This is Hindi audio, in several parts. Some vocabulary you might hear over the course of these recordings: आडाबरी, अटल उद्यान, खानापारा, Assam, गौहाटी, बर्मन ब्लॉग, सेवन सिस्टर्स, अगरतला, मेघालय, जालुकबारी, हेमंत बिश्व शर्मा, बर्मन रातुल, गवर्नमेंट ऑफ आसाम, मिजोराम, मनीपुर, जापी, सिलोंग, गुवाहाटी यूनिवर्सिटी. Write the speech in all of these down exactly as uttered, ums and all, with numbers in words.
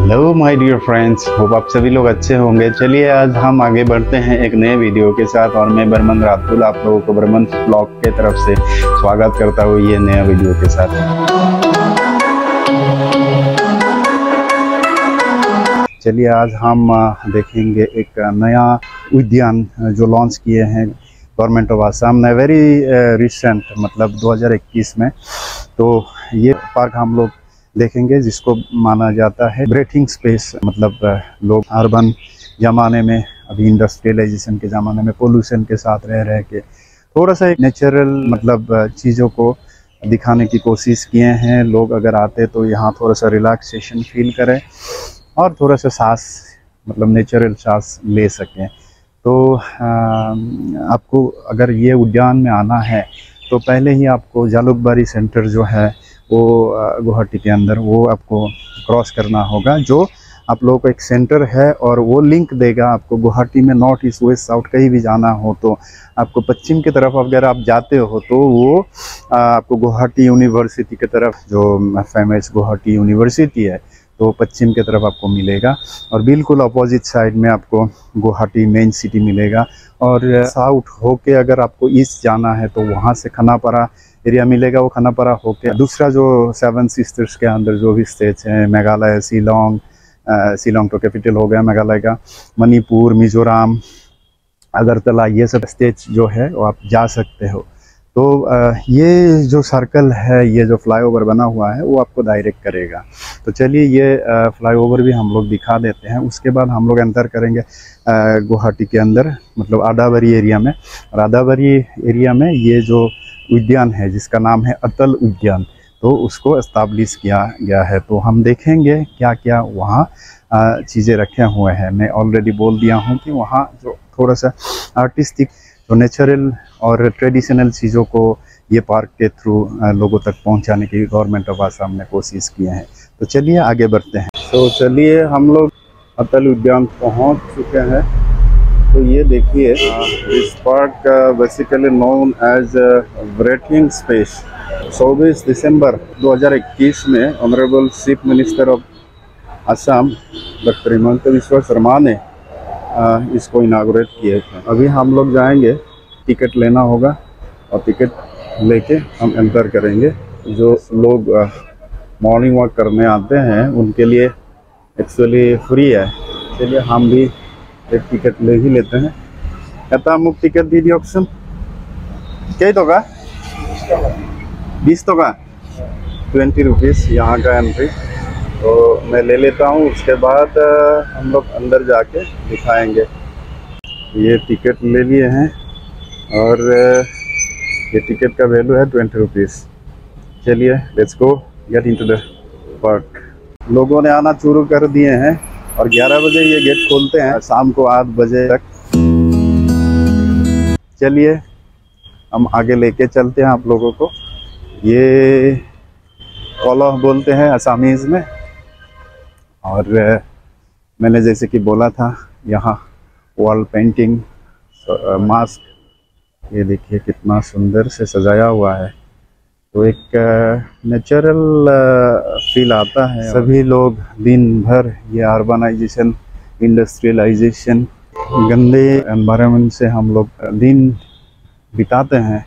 Hello my dear friends, hope आप सभी लोग अच्छे होंगे। चलिए आज हम आगे बढ़ते हैं एक नए वीडियो के साथ और मैं बर्मन रातुल आप लोगों को बर्मन ब्लॉग के तरफ से स्वागत करता हूँ ये नया वीडियो के साथ। चलिए आज हम देखेंगे एक नया उद्यान जो लॉन्च किए हैं गवर्नमेंट ऑफ आसाम ने वेरी रिसेंट, मतलब दो हज़ार इक्कीस में। तो ये पार्क हम लोग देखेंगे जिसको माना जाता है ब्रीथिंग स्पेस, मतलब लोग अर्बन जमाने में, अभी इंडस्ट्रियलाइजेशन के ज़माने में पोल्यूशन के साथ रह रहे के थोड़ा सा एक नेचुरल मतलब चीज़ों को दिखाने की कोशिश किए हैं। लोग अगर आते तो यहाँ थोड़ा सा रिलैक्सेशन फील करें और थोड़ा सा सांस मतलब नेचुरल सांस ले सकें। तो आपको अगर ये उद्यान में आना है तो पहले ही आपको जालुकबारी सेंटर जो है वो गुवाहाटी के अंदर वो आपको क्रॉस करना होगा, जो आप लोगों को एक सेंटर है और वो लिंक देगा आपको गुवाहाटी में नॉर्थ ईस्ट वेस्ट साउथ कहीं भी जाना हो तो आपको पश्चिम की तरफ अगर आप जाते हो तो वो आपको गुवाहाटी यूनिवर्सिटी की तरफ, जो फेमस गुवाहाटी यूनिवर्सिटी है, तो पश्चिम की तरफ आपको मिलेगा। और बिल्कुल अपोजिट साइड में आपको गुवाहाटी मेन सिटी मिलेगा। और साउथ होके अगर आपको ईस्ट जाना है तो वहाँ से खानापारा एरिया मिलेगा, वो खानापारा होके दूसरा जो सेवन सिस्टर्स के अंदर जो भी स्टेट्स हैं, मेघालय, सिलोंग, सिलोंग तो कैपिटल हो गया मेघालय का, मनीपुर, मिजोराम, अगरतला, ये सब स्टेट्स जो है वो आप जा सकते हो। तो ये जो सर्कल है, ये जो फ्लाईओवर बना हुआ है, वो आपको डायरेक्ट करेगा। तो चलिए ये फ्लाईओवर भी हम लोग दिखा देते हैं, उसके बाद हम लोग एंटर करेंगे गुवाहाटी के अंदर, मतलब आडाबरी एरिया में। और आडाबरी एरिया में ये जो उद्यान है जिसका नाम है अटल उद्यान, तो उसको एस्टाब्लिश किया गया है। तो हम देखेंगे क्या क्या वहाँ चीज़ें रखे हुए हैं। मैं ऑलरेडी बोल दिया हूँ कि वहाँ जो थोड़ा सा आर्टिस्टिक, तो नेचुरल और ट्रेडिशनल चीज़ों को ये पार्क के थ्रू लोगों तक पहुंचाने की गवर्नमेंट ऑफ आसाम ने कोशिश किए हैं। तो चलिए आगे बढ़ते हैं। तो चलिए हम लोग अटल उद्यान पहुंच चुके हैं। तो ये देखिए, इस park basically known as breathing space. चौबीस दिसंबर दो हज़ार इक्कीस में honourable chief minister of Assam doctor हेमंत बिश्व शर्मा ने इसको इनागुरेट किए थे। अभी हम लोग जाएंगे, टिकट लेना होगा और टिकट लेके हम एंटर करेंगे। जो लोग मॉर्निंग वॉक करने आते हैं उनके लिए एक्चुअली फ्री है। चलिए हम भी एक टिकट ले ही लेते हैं। कहता हम टिकट दी दी ऑप्शन कई तो का बीस तो का ट्वेंटी रुपीज़ यहाँ का एंट्री। तो मैं ले लेता हूँ, उसके बाद हम लोग अंदर जाके दिखाएंगे। ये टिकट ले लिए हैं और ये टिकट का वैल्यू है ट्वेंटी रुपीज़। चलिए let's go get into the park. लोगों ने आना शुरू कर दिए हैं और ग्यारह बजे ये गेट खोलते हैं, शाम को आठ बजे तक। चलिए हम आगे लेके चलते हैं आप लोगों को। ये कोला बोलते हैं आसामीज़ में। और मैंने जैसे कि बोला था, यहाँ वॉल पेंटिंग, मास्क, ये देखिए कितना सुंदर से सजाया हुआ है। तो एक नेचुरल फील आता है। सभी लोग दिन भर ये अर्बनाइजेशन, इंडस्ट्रियलाइजेशन, गंदे एनवायरनमेंट से हम लोग दिन बिताते हैं।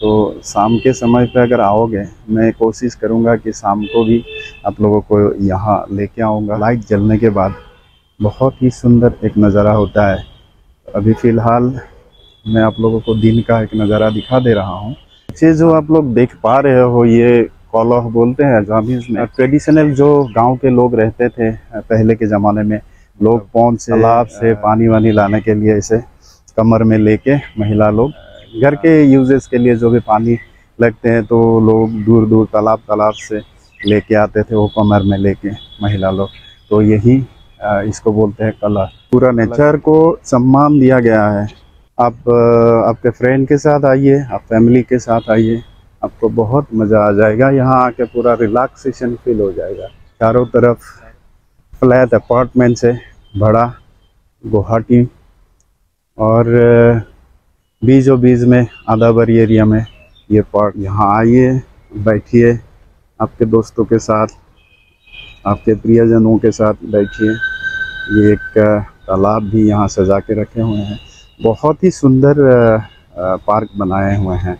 तो शाम के समय पे अगर आओगे, मैं कोशिश करूंगा कि शाम को भी आप लोगों को यहाँ लेके आऊँगा। लाइट जलने के बाद बहुत ही सुंदर एक नज़ारा होता है। अभी फ़िलहाल मैं आप लोगों को दिन का एक नज़ारा दिखा दे रहा हूँ। ये जो आप लोग देख पा रहे हो, ये कोलह बोलते हैं जामीज में। ट्रेडिशनल जो गाँव के लोग रहते थे पहले के ज़माने में, लोग पौन से तालाब से पानी वानी लाने के लिए इसे कमर में लेके, महिला लोग घर के यूजेस के लिए जो भी पानी लगते हैं तो लोग दूर दूर तालाब तालाब से लेके आते थे, वो कमर में लेके महिला लोग। तो यही इसको बोलते हैं कला। पूरा नेचर को सम्मान दिया गया है। आप आपके फ्रेंड के साथ आइए, आप फैमिली के साथ आइए, आपको बहुत मज़ा आ जाएगा। यहाँ आके पूरा रिलैक्सेशन फील हो जाएगा। चारों तरफ फ्लैट अपार्टमेंट से भरा गुवाहाटी, और बीचों बीच में आडाबरी एरिया में ये पार्क। यहाँ आइए, बैठिए आपके दोस्तों के साथ, आपके प्रियजनों के साथ बैठिए। ये एक तालाब भी यहाँ सजा के रखे हुए हैं, बहुत ही सुंदर पार्क बनाए हुए हैं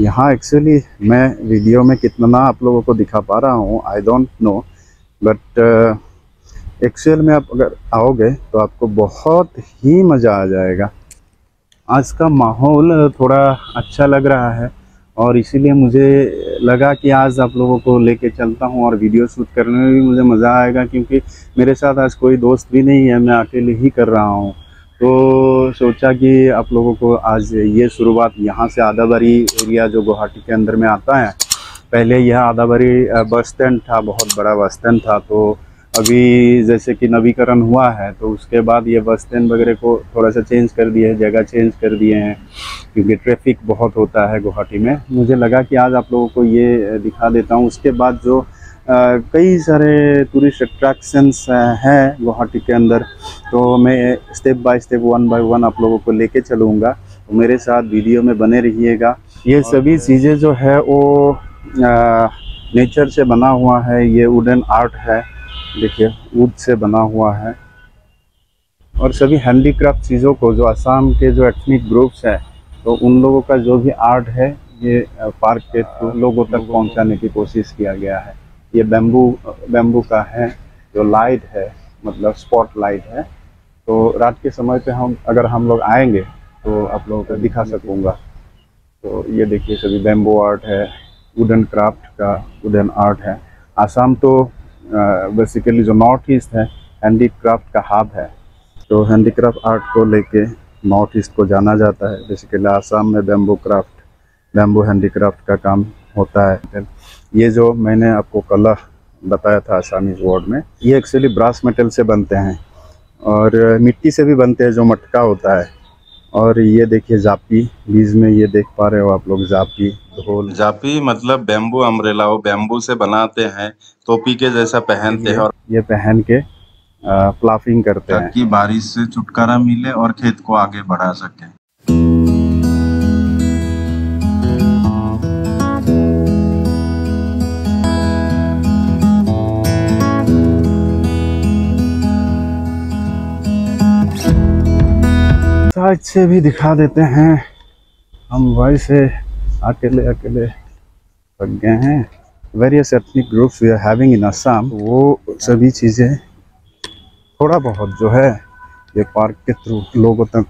यहाँ। एक्चुअली मैं वीडियो में कितना ना आप लोगों को दिखा पा रहा हूँ, I don't know, but actual में आप अगर आओगे तो आपको बहुत ही मज़ा आ जाएगा। आज का माहौल थोड़ा अच्छा लग रहा है और इसीलिए मुझे लगा कि आज आप लोगों को लेके चलता हूं, और वीडियो शूट करने में भी मुझे मज़ा आएगा क्योंकि मेरे साथ आज कोई दोस्त भी नहीं है, मैं अकेले ही कर रहा हूं। तो सोचा कि आप लोगों को आज ये शुरुआत यहां से, आडाबरी एरिया जो गुवाहाटी के अंदर में आता है। पहले यह आडाबरी बस स्टैंड था, बहुत बड़ा बस स्टैंड था। तो अभी जैसे कि नवीकरण हुआ है तो उसके बाद ये बस स्टैंड वगैरह को थोड़ा सा चेंज कर दिए हैं, जगह चेंज कर दिए हैं क्योंकि ट्रैफिक बहुत होता है गुवाहाटी में। मुझे लगा कि आज आप लोगों को ये दिखा देता हूँ। उसके बाद जो आ, कई सारे टूरिस्ट अट्रैक्शंस हैं गुवाहाटी के अंदर, तो मैं step by step one by one आप लोगों को लेके चलूँगा। तो मेरे साथ वीडियो में बने रहिएगा। ये सभी चीज़ें जो है वो आ, नेचर से बना हुआ है। ये वुडन आर्ट है, देखिए वुड से बना हुआ है, और सभी हैंडीक्राफ्ट चीज़ों को जो आसाम के जो एथनिक ग्रुप्स हैं तो उन लोगों का जो भी आर्ट है ये पार्क के तो लोगों तक पहुंचाने की कोशिश किया गया है। ये बैम्बू बैम्बू का है जो लाइट है, मतलब स्पॉट लाइट है। तो रात के समय पे हम अगर हम लोग आएंगे तो आप लोगों को दिखा सकूँगा। तो ये देखिए सभी बैम्बू आर्ट है, वुडन क्राफ्ट का वुडन आर्ट है। आसाम तो बेसिकली uh, जो नॉर्थ ईस्ट है हैंडीक्राफ्ट का हब है, तो हैंडीक्राफ्ट आर्ट को लेके नॉर्थ ईस्ट को जाना जाता है। बेसिकली आसाम में बैम्बू क्राफ्ट बैम्बू हैंडीक्राफ्ट का काम होता है। ये जो मैंने आपको कला बताया था आसामीज वर्ड में, ये एक्चुअली ब्रास मेटल से बनते हैं और मिट्टी से भी बनते हैं जो मटका होता है। और ये देखिए जापी, बीज में ये देख पा रहे हो आप लोग जापी ढोल। जापी मतलब बैम्बू अम्ब्रेला, वो बैम्बू से बनाते हैं, टोपी के जैसा पहनते हैं और ये पहन के आ, प्लाफिंग करते हैं ताकि बारिश से छुटकारा मिले और खेत को आगे बढ़ा सके। साइड से भी दिखा देते हैं, हम वहीं से अकेले अकेले थक गए हैं। Various ethnic groups we are having in Assam, वो सभी चीज़ें थोड़ा बहुत जो है ये पार्क के थ्रू लोगों तक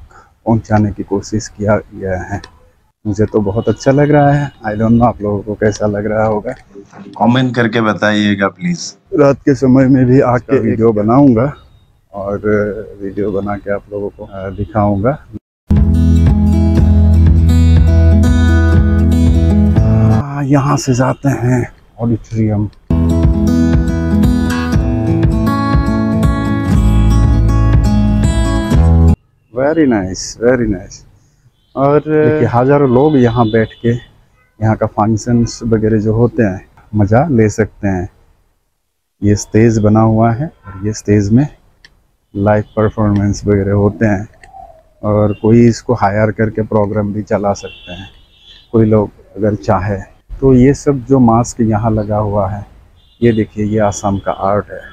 पहुंचाने की कोशिश किया गया है। मुझे तो बहुत अच्छा लग रहा है, आई डोंट नो आप लोगों को कैसा लग रहा होगा, कमेंट करके बताइएगा प्लीज़। रात के समय में भी आके वीडियो बनाऊँगा और वीडियो बना के आप लोगों को दिखाऊंगा। यहाँ से जाते हैं auditorium. Very nice very nice. और हजारों लोग यहाँ बैठ के यहाँ का फंक्शंस वगैरह जो होते हैं मजा ले सकते हैं। ये स्टेज बना हुआ है और ये स्टेज में लाइव परफॉर्मेंस वगैरह होते हैं, और कोई इसको हायर करके प्रोग्राम भी चला सकते हैं कोई लोग अगर चाहे तो। ये सब जो मास्क यहाँ लगा हुआ है, ये देखिए ये आसाम का आर्ट है।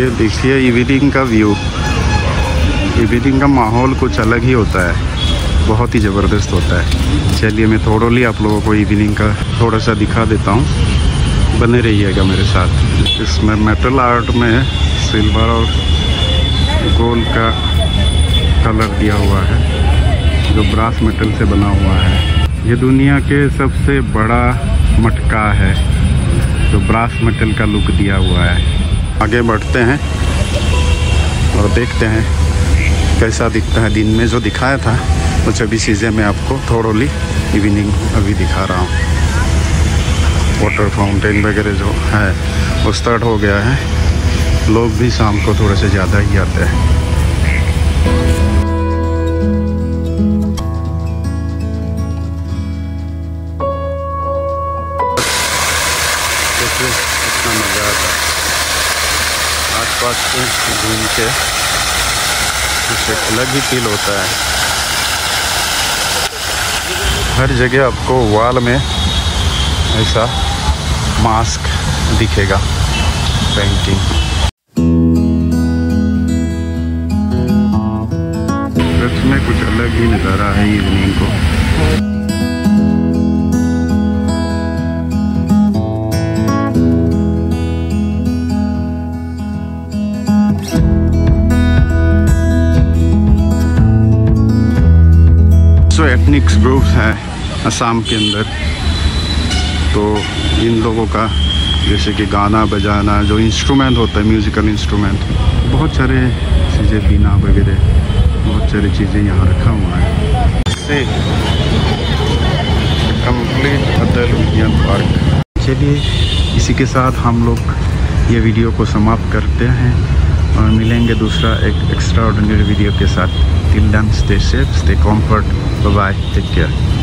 ये देखिए इवनिंग का व्यू, इवनिंग का माहौल कुछ अलग ही होता है, बहुत ही ज़बरदस्त होता है। चलिए मैं थोड़ोली आप लोगों को इवनिंग का थोड़ा सा दिखा देता हूँ, बने रहिएगा मेरे साथ। इसमें मेटल आर्ट में सिल्वर और गोल्ड का कलर दिया हुआ है जो ब्रास मेटल से बना हुआ है। ये दुनिया के सबसे बड़ा मटका है जो ब्रास मेटल का लुक दिया हुआ है। आगे बढ़ते हैं और देखते हैं कैसा दिखता है। दिन में जो दिखाया था वो सभी चीज़ें मैं आपको थोड़ोली इवनिंग अभी दिखा रहा हूँ। वाटर फाउंटेन वगैरह जो है वो स्टार्ट हो गया है, लोग भी शाम को थोड़ा से ज़्यादा ही आते हैं। आसपास के घूम के कुछ अलग ही फील होता है। हर जगह आपको वाल में ऐसा मास्क दिखेगा पेंटिंग। सच में कुछ अलग ही नज़ारा है इवनिंग को। एथनिक्स ग्रुप्स हैं असम के अंदर, तो इन लोगों का जैसे कि गाना बजाना, जो इंस्ट्रूमेंट होता है म्यूज़िकल इंस्ट्रूमेंट, बहुत सारे चीज़ें, बीना वगैरह बहुत सारी चीज़ें यहाँ रखा हुआ है। इससे कंप्लीट अटल उद्यान पार्क। चलिए इसी के साथ हम लोग ये वीडियो को समाप्त करते हैं और मिलेंगे दूसरा एक एक्स्ट्रा ऑर्डिनरी वीडियो के साथ। Till then, stay safe, stay comfort, bye-bye, take care.